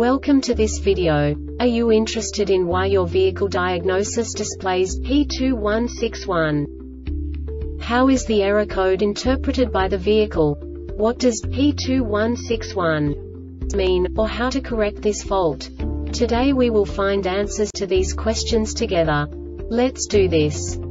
Welcome to this video. Are you interested in why your vehicle diagnosis displays P2161? How is the error code interpreted by the vehicle? What does P2161 mean, or how to correct this fault? Today we will find answers to these questions together. Let's do this.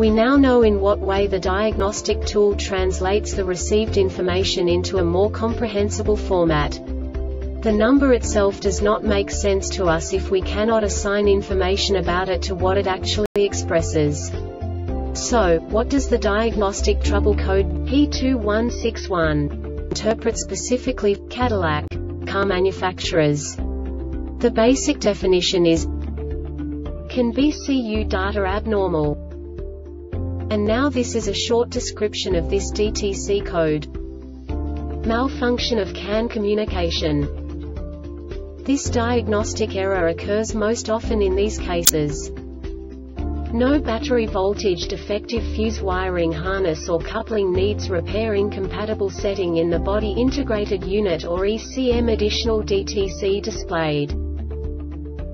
We now know in what way the diagnostic tool translates the received information into a more comprehensible format. The number itself does not make sense to us if we cannot assign information about it to what it actually expresses. So, what does the diagnostic trouble code P2161 interpret specifically for Cadillac car manufacturers? The basic definition is CAN BCU data abnormal. And now this is a short description of this DTC code. Malfunction of CAN communication. This diagnostic error occurs most often in these cases. No battery voltage, defective fuse wiring harness or coupling, needs repair, incompatible setting in the body integrated unit or ECM, additional DTC displayed.